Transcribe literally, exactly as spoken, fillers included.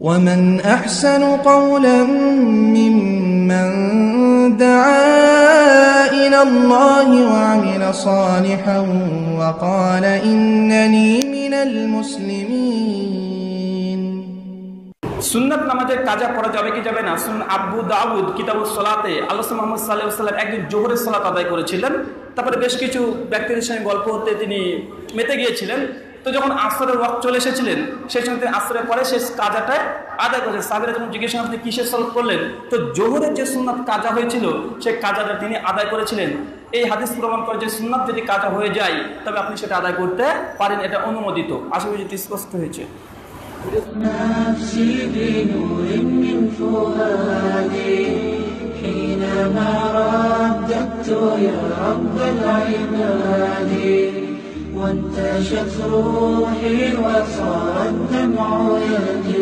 ومن أحسن قولا ممن دعا إلى الله وعمل صالحا وقال إنني من المسلمين. সুন্নাত নামাজের কাজা পড়া যাবে কি যাবে না? সুন আবু দাউদ কিতাবুস সালাতে আল্লাহ মুহাম্মদ সাল্লাল্লাহু আলাইহি ওয়াসাল্লাম একদিন যোহরের সালাত আদায় করেছিলেন, তারপরে বেশ কিছু ব্যক্তিদের সঙ্গে গল্প হতে তিনি মেতে গিয়েছিলেন। তো যখন আসরের ওয়াক্ত চলে এসেছিলেন সেই সময় আসরের পরে শেষ কাজাটা আদায় করেছেন। সাহাবীরা যখন জিজ্ঞেস করলেন আপনি কিসের সালাত করলেন, তো যোহরের যে সুন্নাত কাজা হয়েছিল সেই কাজাটা তিনি আদায় করেছিলেন। এই হাদিস প্রমাণ করে যে সুন্নাত যদি কাজা হয়ে যায় তবে আপনি সেটা আদায় করতে পারেন, এটা অনুমোদিত। আশা করি যে স্পষ্ট হয়েছে। نفسي بنور من فؤادي حينما رددت يا رب العباد وانتشت روحي وصار الدمع يجري.